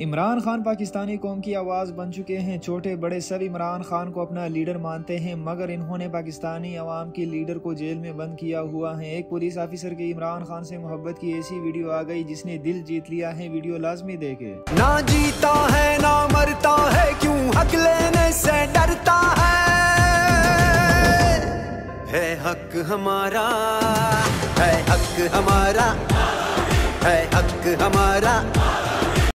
इमरान खान पाकिस्तानी कौम की आवाज़ बन चुके हैं। छोटे बड़े सब इमरान खान को अपना लीडर मानते हैं, मगर इन्होंने पाकिस्तानी आवाम के लीडर को जेल में बंद किया हुआ है। एक पुलिस ऑफिसर के इमरान खान से मोहब्बत की ऐसी वीडियो आ गई जिसने दिल जीत लिया है। वीडियो लाजमी देखे। ना जीता है ना मरता है, क्यों हक लेने से डरता है हक हमारा, है हक हमारा, है हक हमारा।